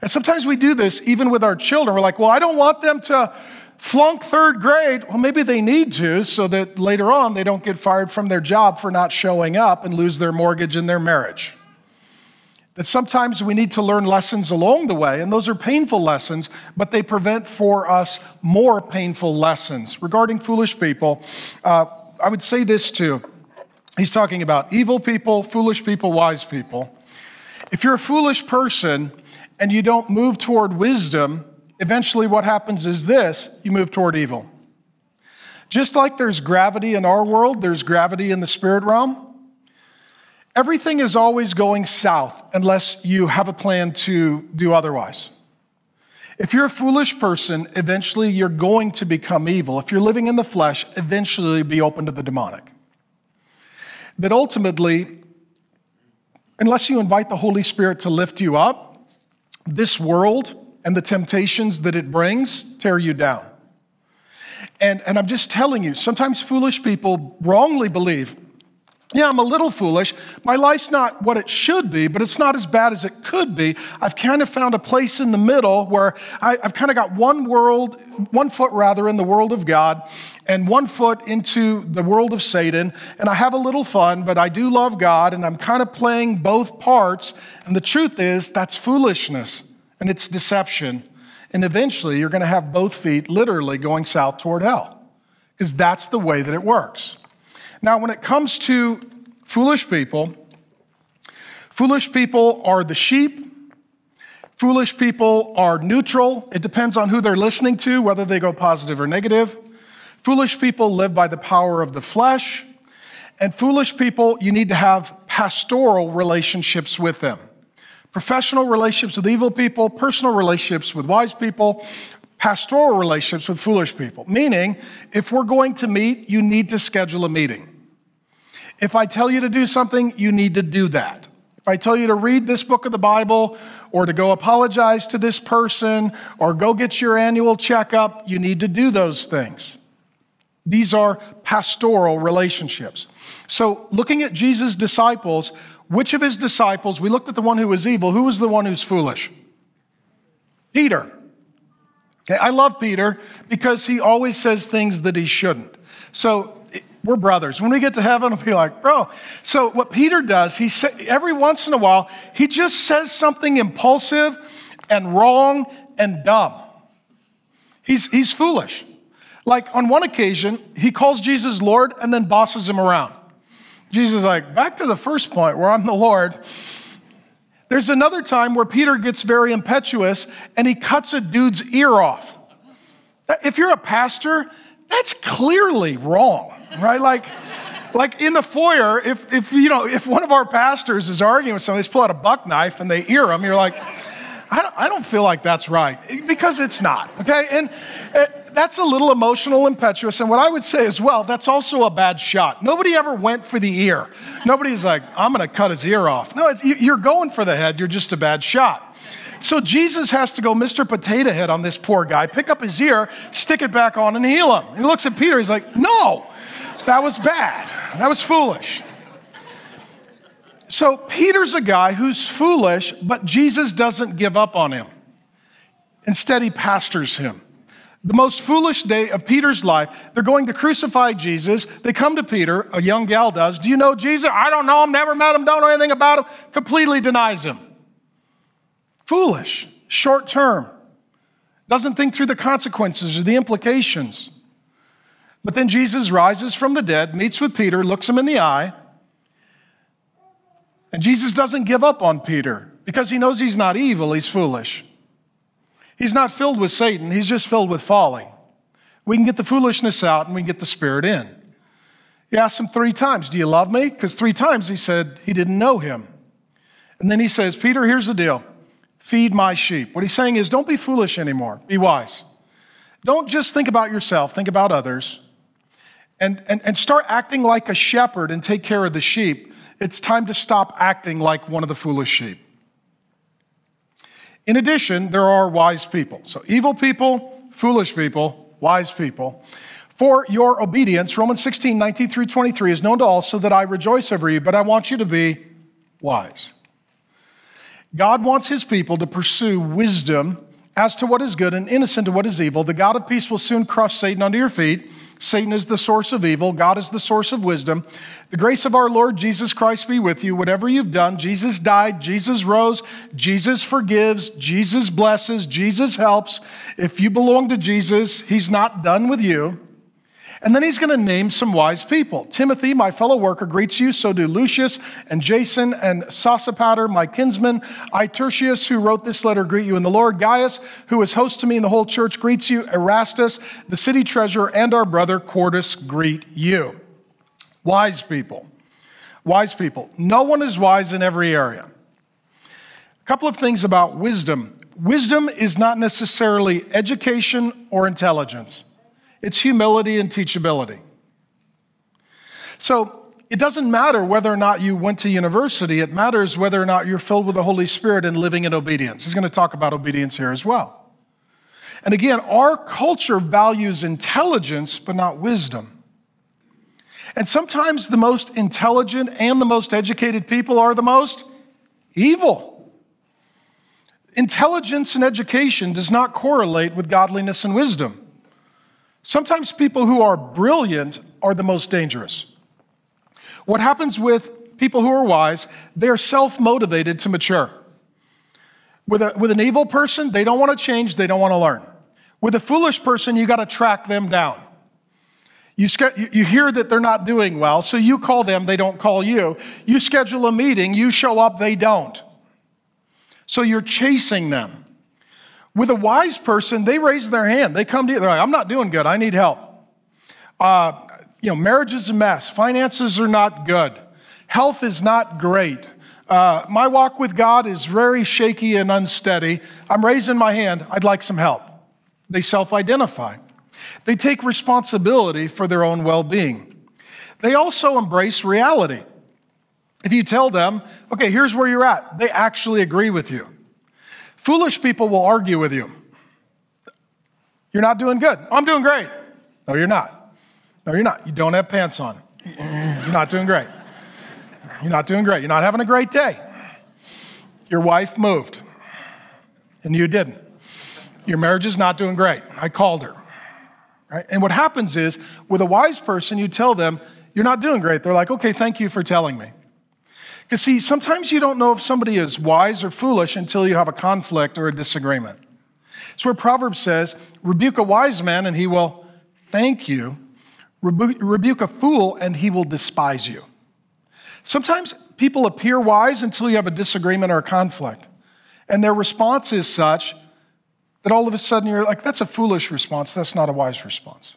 And sometimes we do this even with our children. We're like, well, I don't want them to... flunk third grade. Well, maybe they need to so that later on they don't get fired from their job for not showing up and lose their mortgage and their marriage. That sometimes we need to learn lessons along the way, and those are painful lessons, but they prevent for us more painful lessons. Regarding foolish people, uh, I would say this too. He's talking about evil people, foolish people, wise people. If you're a foolish person and you don't move toward wisdom, eventually what happens is this: you move toward evil. Just like there's gravity in our world, there's gravity in the spirit realm. Everything is always going south unless you have a plan to do otherwise. If you're a foolish person, eventually you're going to become evil. If you're living in the flesh, eventually you'll be open to the demonic. That ultimately, unless you invite the Holy Spirit to lift you up, this world and the temptations that it brings tear you down. And, and I'm just telling you, sometimes foolish people wrongly believe, yeah, I'm a little foolish. My life's not what it should be, but it's not as bad as it could be. I've kind of found a place in the middle where I, I've kind of got one world, one foot rather in the world of God and one foot into the world of Satan. And I have a little fun, but I do love God, and I'm kind of playing both parts. And the truth is, that's foolishness. And it's deception. And eventually, you're going to have both feet literally going south toward hell, because that's the way that it works. Now, when it comes to foolish people, foolish people are the sheep. Foolish people are neutral. It depends on who they're listening to, whether they go positive or negative. Foolish people live by the power of the flesh. And foolish people, you need to have pastoral relationships with them. Professional relationships with evil people, personal relationships with wise people, pastoral relationships with foolish people. Meaning, if we're going to meet, you need to schedule a meeting. If I tell you to do something, you need to do that. If I tell you to read this book of the Bible, or to go apologize to this person, or go get your annual checkup, you need to do those things. These are pastoral relationships. So looking at Jesus' disciples, which of his disciples, we looked at the one who was evil, who was the one who's foolish? Peter. Okay, I love Peter because he always says things that he shouldn't. So we're brothers. When we get to heaven, we'll be like, bro. So what Peter does, he say, every once in a while, he just says something impulsive and wrong and dumb. He's, he's foolish. Like on one occasion, he calls Jesus Lord and then bosses him around. Jesus is like, back to the first point where I'm the Lord. There's another time where Peter gets very impetuous and he cuts a dude's ear off. If you're a pastor, that's clearly wrong, right? Like, like in the foyer, if, if, you know, if one of our pastors is arguing with somebody, they pull out a buck knife and they ear them, you're like, I don't, I don't feel like that's right, because it's not, okay? And uh, that's a little emotional, impetuous. And what I would say as well, that's also a bad shot. Nobody ever went for the ear. Nobody's like, I'm gonna cut his ear off. No, it's, you're going for the head, you're just a bad shot. So Jesus has to go Mister Potato Head on this poor guy, pick up his ear, stick it back on and heal him. He looks at Peter, he's like, no, that was bad. That was foolish. So Peter's a guy who's foolish, but Jesus doesn't give up on him. Instead, he pastors him. The most foolish day of Peter's life, they're going to crucify Jesus. They come to Peter, a young gal does. Do you know Jesus? I don't know him, never met him, don't know anything about him. Completely denies him. Foolish, short term, doesn't think through the consequences or the implications. But then Jesus rises from the dead, meets with Peter, looks him in the eye, and Jesus doesn't give up on Peter because he knows he's not evil, he's foolish. He's not filled with Satan, he's just filled with folly. We can get the foolishness out and we can get the spirit in. He asks him three times, do you love me? Because three times he said he didn't know him. And then he says, Peter, here's the deal. Feed my sheep. What he's saying is don't be foolish anymore, be wise. Don't just think about yourself, think about others. And, and, and start acting like a shepherd and take care of the sheep. It's time to stop acting like one of the foolish sheep. In addition, there are wise people. So evil people, foolish people, wise people. For your obedience, Romans sixteen, nineteen through twenty-three is known to all, so that I rejoice over you, but I want you to be wise. God wants his people to pursue wisdom as to what is good and innocent to what is evil. The God of peace will soon crush Satan under your feet. Satan is the source of evil. God is the source of wisdom. The grace of our Lord Jesus Christ be with you. Whatever you've done, Jesus died, Jesus rose, Jesus forgives, Jesus blesses, Jesus helps. If you belong to Jesus, he's not done with you. And then he's going to name some wise people. Timothy, my fellow worker, greets you. So do Lucius and Jason and Sosipater, my kinsman. I, Tertius, who wrote this letter, greet you in the Lord. Gaius, who is host to me in the whole church, greets you. Erastus, the city treasurer, and our brother Cordus greet you. Wise people. Wise people. No one is wise in every area. A couple of things about wisdom. Wisdom is not necessarily education or intelligence. It's humility and teachability. So it doesn't matter whether or not you went to university. It matters whether or not you're filled with the Holy Spirit and living in obedience. He's going to talk about obedience here as well. And again, our culture values intelligence, but not wisdom. And sometimes the most intelligent and the most educated people are the most evil. Intelligence and education does not correlate with godliness and wisdom. Sometimes people who are brilliant are the most dangerous. What happens with people who are wise, they're self-motivated to mature. With, a, with an evil person, they don't want to change, they don't want to learn. With a foolish person, you got to track them down. You, you hear that they're not doing well, so you call them, they don't call you. You schedule a meeting, you show up, they don't. So you're chasing them. With a wise person, they raise their hand. They come to you, they're like, I'm not doing good, I need help. Uh, you know, marriage is a mess. Finances are not good. Health is not great. Uh, my walk with God is very shaky and unsteady. I'm raising my hand, I'd like some help. They self-identify. They take responsibility for their own well-being. They also embrace reality. If you tell them, okay, here's where you're at, they actually agree with you. Foolish people will argue with you. You're not doing good. I'm doing great. No, you're not. No, you're not. You don't have pants on. You're not doing great. You're not doing great. You're not having a great day. Your wife moved, and you didn't. Your marriage is not doing great. I called her. Right? And what happens is, with a wise person, you tell them, you're not doing great. They're like, okay, thank you for telling me. Because see, sometimes you don't know if somebody is wise or foolish until you have a conflict or a disagreement. It's where Proverbs says, rebuke a wise man and he will thank you. Rebu- rebuke a fool and he will despise you. Sometimes people appear wise until you have a disagreement or a conflict. And their response is such that all of a sudden you're like, that's a foolish response. That's not a wise response.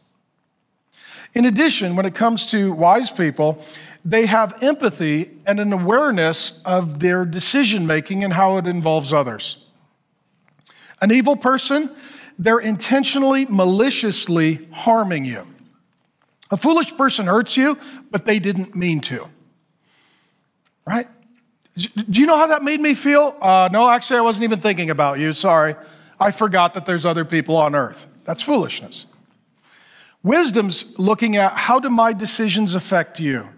In addition, when it comes to wise people, they have empathy and an awareness of their decision-making and how it involves others. An evil person, they're intentionally, maliciously harming you. A foolish person hurts you, but they didn't mean to. Right? Do you know how that made me feel? Uh, no, actually, I wasn't even thinking about you. Sorry. I forgot that there's other people on earth. That's foolishness. Wisdom's looking at how do my decisions affect you?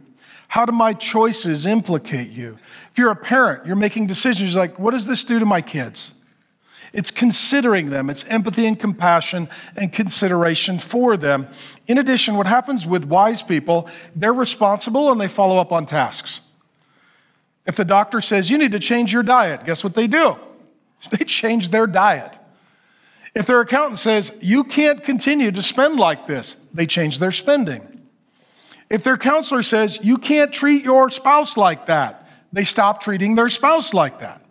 How do my choices implicate you? If you're a parent, you're making decisions like, what does this do to my kids? It's considering them. It's empathy and compassion and consideration for them. In addition, what happens with wise people, they're responsible and they follow up on tasks. If the doctor says, you need to change your diet, guess what they do? They change their diet. If their accountant says, you can't continue to spend like this, they change their spending. If their counselor says, you can't treat your spouse like that, they stop treating their spouse like that.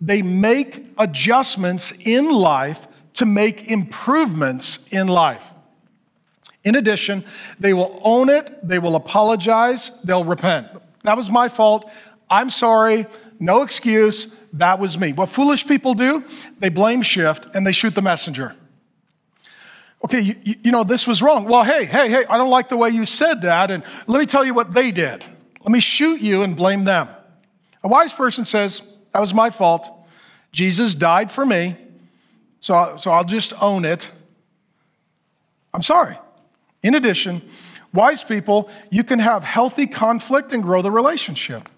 They make adjustments in life to make improvements in life. In addition, they will own it, they will apologize, they'll repent. That was my fault. I'm sorry, no excuse, that was me. What foolish people do, they blame shift and they shoot the messenger. Okay, you, you know, this was wrong. Well, hey, hey, hey, I don't like the way you said that, and let me tell you what they did. Let me shoot you and blame them. A wise person says, that was my fault. Jesus died for me, so, so I'll just own it. I'm sorry. In addition, wise people, you can have healthy conflict and grow the relationship.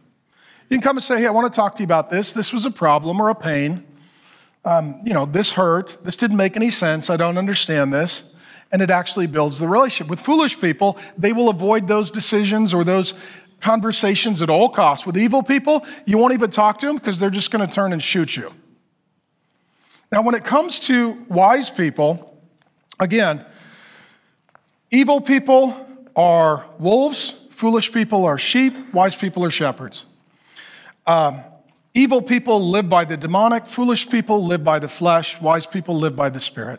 You can come and say, hey, I want to talk to you about this. This was a problem or a pain. Um, you know, this hurt. This didn't make any sense. I don't understand this. And it actually builds the relationship. With foolish people, they will avoid those decisions or those conversations at all costs. With evil people, you won't even talk to them because they're just going to turn and shoot you. Now, when it comes to wise people, again, evil people are wolves. Foolish people are sheep. Wise people are shepherds. Um, evil people live by the demonic. Foolish people live by the flesh. Wise people live by the Spirit.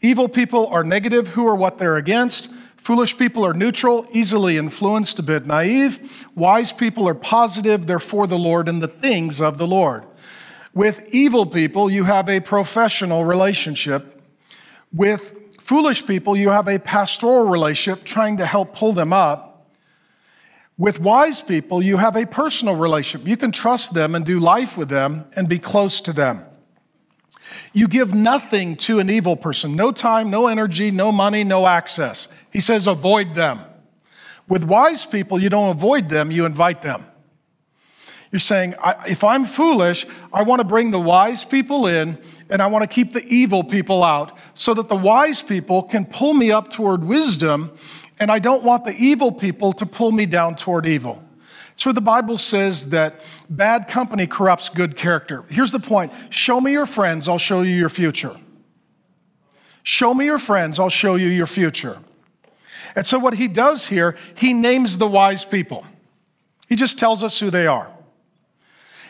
Evil people are negative, who or what they're against. Foolish people are neutral, easily influenced, a bit naive. Wise people are positive, they're for the Lord and the things of the Lord. With evil people, you have a professional relationship. With foolish people, you have a pastoral relationship, trying to help pull them up. With wise people, you have a personal relationship. You can trust them and do life with them and be close to them. You give nothing to an evil person. No time, no energy, no money, no access. He says avoid them. With wise people, you don't avoid them, you invite them. You're saying, I, if I'm foolish, I want to bring the wise people in and I want to keep the evil people out so that the wise people can pull me up toward wisdom. And I don't want the evil people to pull me down toward evil. So the Bible says that bad company corrupts good character. Here's the point. Show me your friends, I'll show you your future. Show me your friends, I'll show you your future. And so what he does here, he names the wise people. He just tells us who they are.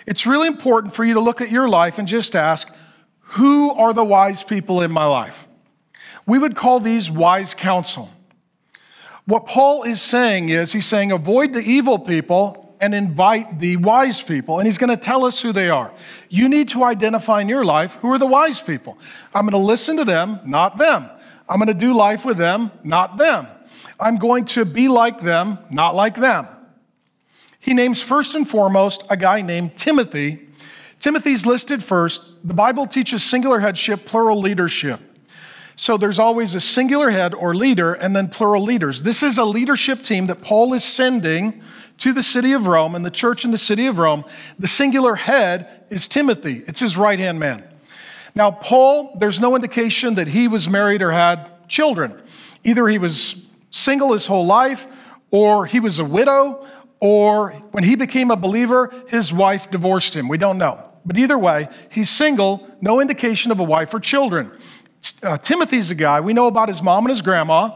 It's really important for you to look at your life and just ask, who are the wise people in my life? We would call these wise counsel. What Paul is saying is, he's saying, avoid the evil people and invite the wise people. And he's going to tell us who they are. You need to identify in your life, who are the wise people? I'm going to listen to them, not them. I'm going to do life with them, not them. I'm going to be like them, not like them. He names first and foremost a guy named Timothy. Timothy's listed first. The Bible teaches singular headship, plural leadership. So there's always a singular head or leader and then plural leaders. This is a leadership team that Paul is sending to the city of Rome and the church in the city of Rome. The singular head is Timothy. It's his right-hand man. Now, Paul, there's no indication that he was married or had children. Either he was single his whole life, or he was a widow, or when he became a believer, his wife divorced him. We don't know. But either way, he's single, no indication of a wife or children. Uh, Timothy's a guy. We know about his mom and his grandma.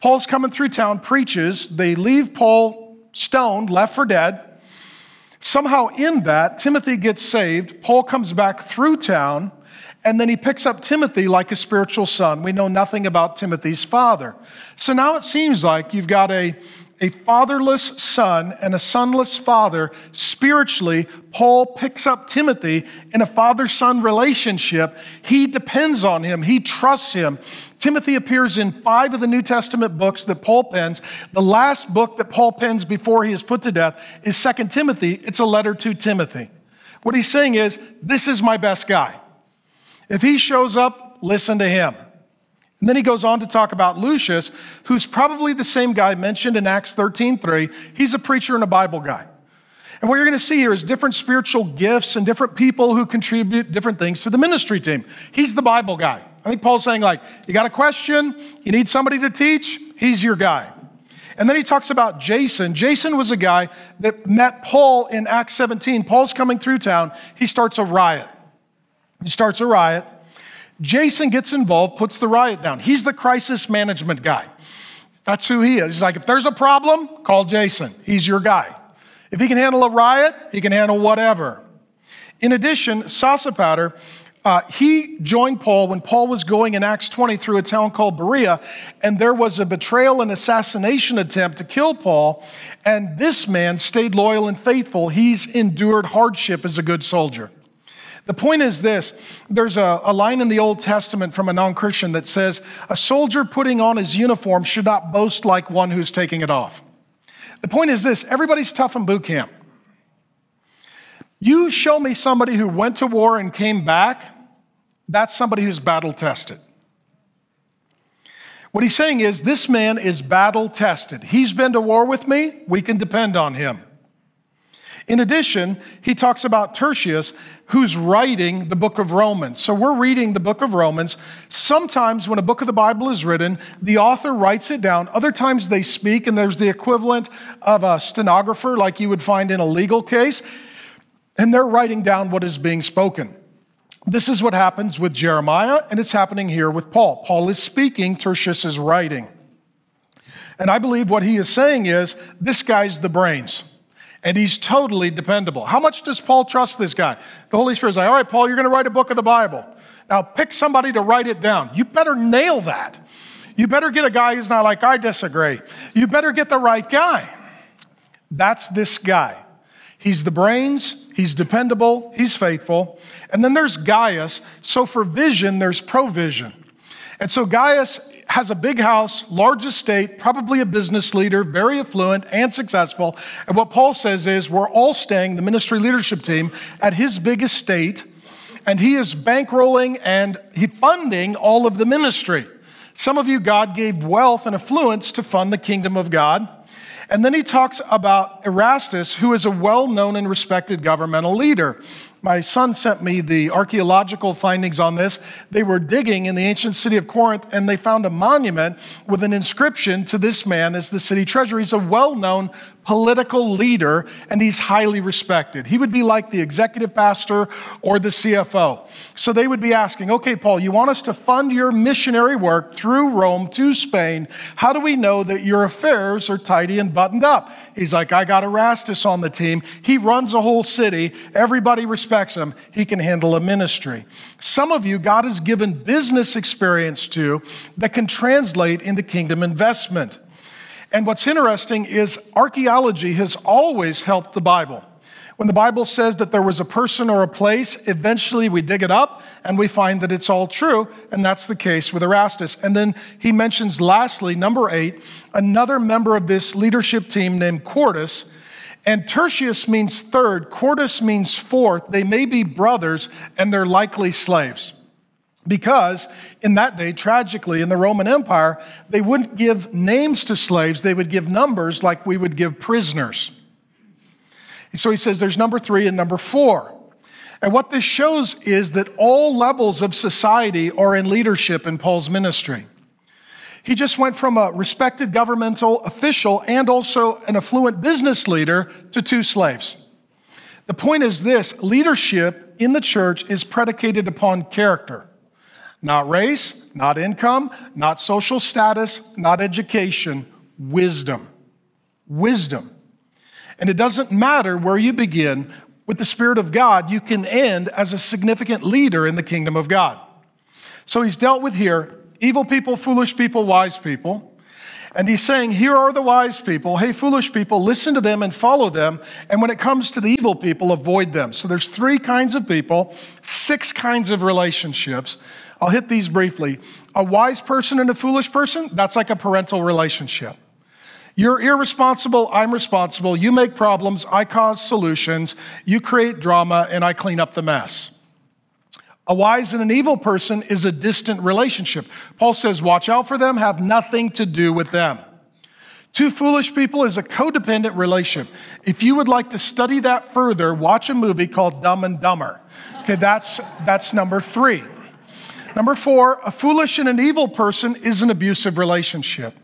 Paul's coming through town, preaches. They leave Paul stoned, left for dead. Somehow in that, Timothy gets saved. Paul comes back through town, and then he picks up Timothy like a spiritual son. We know nothing about Timothy's father. So now it seems like you've got a, a fatherless son and a sonless father. Spiritually, Paul picks up Timothy in a father-son relationship. He depends on him. He trusts him. Timothy appears in five of the New Testament books that Paul pens. The last book that Paul pens before he is put to death is Second Timothy. It's a letter to Timothy. What he's saying is, this is my best guy. If he shows up, listen to him. And then he goes on to talk about Lucius, who's probably the same guy mentioned in Acts thirteen three. He's a preacher and a Bible guy. And what you're going to see here is different spiritual gifts and different people who contribute different things to the ministry team. He's the Bible guy. I think Paul's saying, like, you got a question, you need somebody to teach, he's your guy. And then he talks about Jason. Jason was a guy that met Paul in Acts seventeen. Paul's coming through town. He starts a riot. He starts a riot. Jason gets involved, puts the riot down. He's the crisis management guy. That's who he is. He's like, if there's a problem, call Jason. He's your guy. If he can handle a riot, he can handle whatever. In addition, Sosipater, uh, he joined Paul when Paul was going in Acts twenty through a town called Berea, and there was a betrayal and assassination attempt to kill Paul, and this man stayed loyal and faithful. He's endured hardship as a good soldier. The point is this, there's a, a line in the Old Testament from a non-Christian that says, a soldier putting on his uniform should not boast like one who's taking it off. The point is this, everybody's tough in boot camp. You show me somebody who went to war and came back, that's somebody who's battle-tested. What he's saying is, this man is battle-tested. He's been to war with me, we can depend on him. In addition, he talks about Tertius, who's writing the book of Romans. So we're reading the book of Romans. Sometimes when a book of the Bible is written, the author writes it down. Other times they speak, and there's the equivalent of a stenographer like you would find in a legal case, and they're writing down what is being spoken. This is what happens with Jeremiah, and it's happening here with Paul. Paul is speaking, Tertius is writing. And I believe what he is saying is, this guy's the brains. And he's totally dependable. How much does Paul trust this guy? The Holy Spirit's like, all right, Paul, you're going to write a book of the Bible. Now pick somebody to write it down. You better nail that. You better get a guy who's not like, I disagree. You better get the right guy. That's this guy. He's the brains, he's dependable, he's faithful. And then there's Gaius. So for vision, there's provision. And so Gaius has a big house, large estate, probably a business leader, very affluent and successful. And what Paul says is, we're all staying, the ministry leadership team, at his big estate, and he is bankrolling and he funding all of the ministry. Some of you, God gave wealth and affluence to fund the kingdom of God. And then he talks about Erastus, who is a well-known and respected governmental leader. My son sent me the archaeological findings on this. They were digging in the ancient city of Corinth, and they found a monument with an inscription to this man as the city treasurer. He's a well-known political leader, and he's highly respected. He would be like the executive pastor or the C F O. So they would be asking, okay, Paul, you want us to fund your missionary work through Rome to Spain. How do we know that your affairs are tidy and buttoned up? He's like, I got Erastus on the team. He runs a whole city. Everybody respects him, he can handle a ministry. Some of you, God has given business experience to that can translate into kingdom investment. And what's interesting is archaeology has always helped the Bible. When the Bible says that there was a person or a place, eventually we dig it up and we find that it's all true, and that's the case with Erastus. And then he mentions lastly, number eight, another member of this leadership team named Cordus. And Tertius means third, Cordus means fourth. They may be brothers, and they're likely slaves. Because in that day, tragically, in the Roman Empire, they wouldn't give names to slaves. They would give numbers like we would give prisoners. And so he says there's number three and number four. And what this shows is that all levels of society are in leadership in Paul's ministry. He just went from a respected governmental official and also an affluent business leader to two slaves. The point is this: leadership in the church is predicated upon character, not race, not income, not social status, not education, wisdom. Wisdom. And it doesn't matter where you begin. With the Spirit of God, you can end as a significant leader in the kingdom of God. So he's dealt with here evil people, foolish people, wise people. And he's saying, here are the wise people. Hey, foolish people, listen to them and follow them. And when it comes to the evil people, avoid them. So there's three kinds of people, six kinds of relationships. I'll hit these briefly. A wise person and a foolish person, that's like a parental relationship. You're irresponsible, I'm responsible. You make problems, I cause solutions. You create drama, and I clean up the mess. A wise and an evil person is a distant relationship. Paul says, watch out for them, have nothing to do with them. Two foolish people is a codependent relationship. If you would like to study that further, watch a movie called Dumb and Dumber. Okay, that's, that's number three. Number four, a foolish and an evil person is an abusive relationship.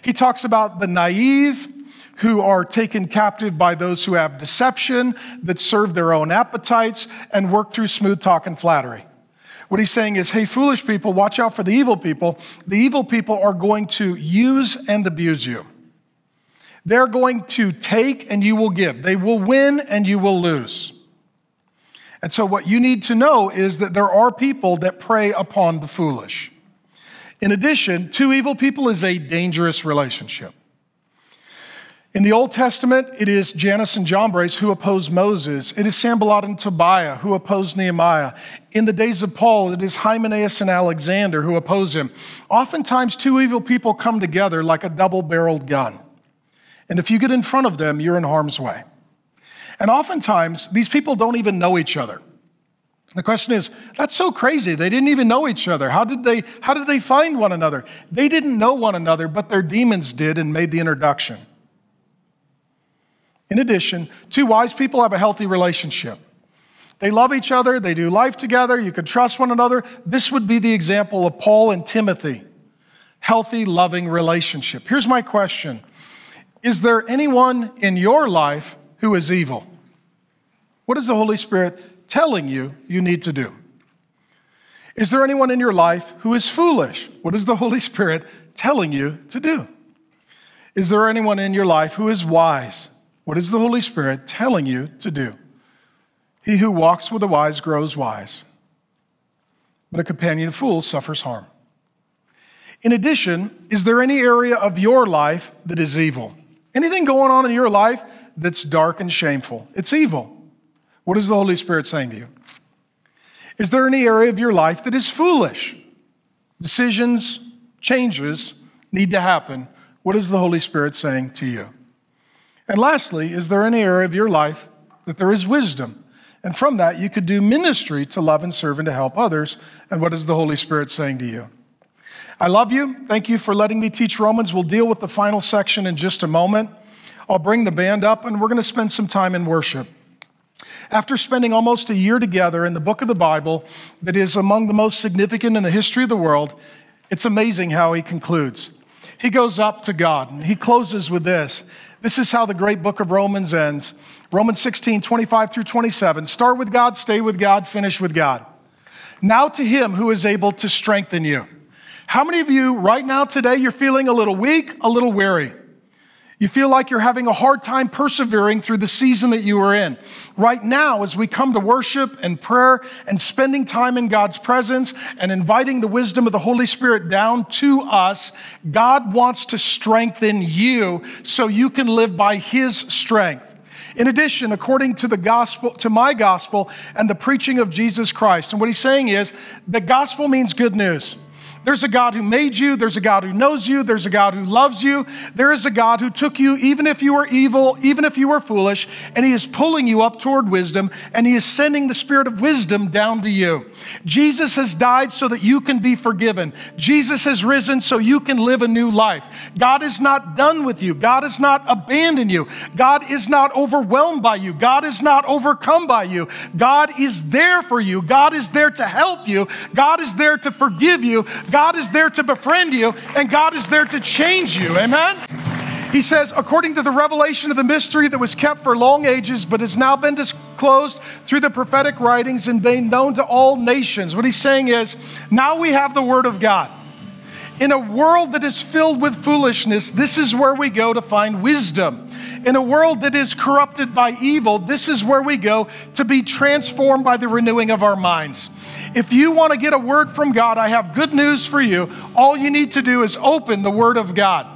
He talks about the naive who are taken captive by those who have deception, that serve their own appetites, and work through smooth talk and flattery. What he's saying is, hey, foolish people, watch out for the evil people. The evil people are going to use and abuse you. They're going to take and you will give. They will win and you will lose. And so what you need to know is that there are people that prey upon the foolish. In addition, two evil people is a dangerous relationship. In the Old Testament, it is Jannes and Jambres who oppose Moses. It is Sanballat and Tobiah who oppose Nehemiah. In the days of Paul, it is Hymenaeus and Alexander who oppose him. Oftentimes, two evil people come together like a double-barreled gun. And if you get in front of them, you're in harm's way. And oftentimes, these people don't even know each other. The question is, that's so crazy. They didn't even know each other. How did they, how did they find one another? They didn't know one another, but their demons did and made the introduction. In addition, two wise people have a healthy relationship. They love each other. They do life together. You can trust one another. This would be the example of Paul and Timothy. Healthy, loving relationship. Here's my question. Is there anyone in your life who is evil? What is the Holy Spirit telling you you need to do? Is there anyone in your life who is foolish? What is the Holy Spirit telling you to do? Is there anyone in your life who is wise? What is the Holy Spirit telling you to do? He who walks with the wise grows wise, but a companion of fools suffers harm. In addition, is there any area of your life that is evil? Anything going on in your life that's dark and shameful? It's evil. What is the Holy Spirit saying to you? Is there any area of your life that is foolish? Decisions, changes need to happen. What is the Holy Spirit saying to you? And lastly, is there any area of your life that there is wisdom? And from that, you could do ministry to love and serve and to help others. And what is the Holy Spirit saying to you? I love you. Thank you for letting me teach Romans. We'll deal with the final section in just a moment. I'll bring the band up, and we're going to spend some time in worship. After spending almost a year together in the book of the Bible that is among the most significant in the history of the world, it's amazing how he concludes. He goes up to God, and he closes with this. This is how the great book of Romans ends. Romans sixteen, twenty-five through twenty-seven. Start with God, stay with God, finish with God. Now to him who is able to strengthen you. How many of you right now today, you're feeling a little weak, a little weary? You feel like you're having a hard time persevering through the season that you are in. Right now, as we come to worship and prayer and spending time in God's presence and inviting the wisdom of the Holy Spirit down to us, God wants to strengthen you so you can live by his strength. In addition, according to the gospel, to my gospel and the preaching of Jesus Christ. And what he's saying is, the gospel means good news. There's a God who made you. There's a God who knows you. There's a God who loves you. There is a God who took you, even if you were evil, even if you were foolish, and he is pulling you up toward wisdom, and he is sending the spirit of wisdom down to you. Jesus has died so that you can be forgiven. Jesus has risen so you can live a new life. God is not done with you. God is not abandoned you. God is not overwhelmed by you. God is not overcome by you. God is there for you. God is there to help you. God is there to forgive you. God is there to befriend you, and God is there to change you. Amen? He says, according to the revelation of the mystery that was kept for long ages, but has now been disclosed through the prophetic writings and made known to all nations. What he's saying is, now we have the word of God. In a world that is filled with foolishness, this is where we go to find wisdom. In a world that is corrupted by evil, this is where we go to be transformed by the renewing of our minds. If you want to get a word from God, I have good news for you. All you need to do is open the word of God.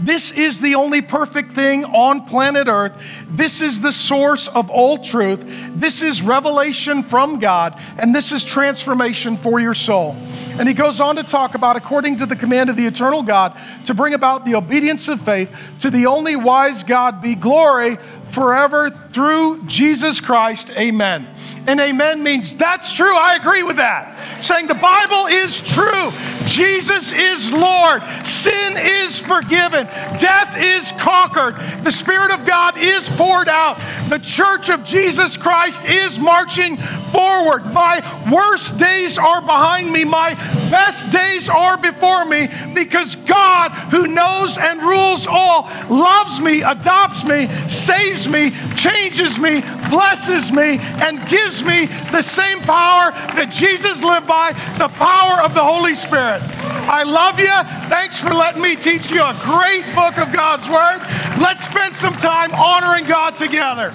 This is the only perfect thing on planet Earth. This is the source of all truth. This is revelation from God, and this is transformation for your soul. And he goes on to talk about, according to the command of the eternal God, to bring about the obedience of faith, to the only wise God be glory forever through Jesus Christ, amen. And amen means that's true, I agree with that. Saying the Bible is true, Jesus is Lord, sin is forgiven, death is conquered, the Spirit of God is poured out, the church of Jesus Christ is marching forward. My worst days are behind me, my best days are before me, because God, who knows and rules all, loves me, adopts me, saves me, me, changes me, blesses me, and gives me the same power that Jesus lived by, the power of the Holy Spirit. I love you. Thanks for letting me teach you a great book of God's Word. Let's spend some time honoring God together.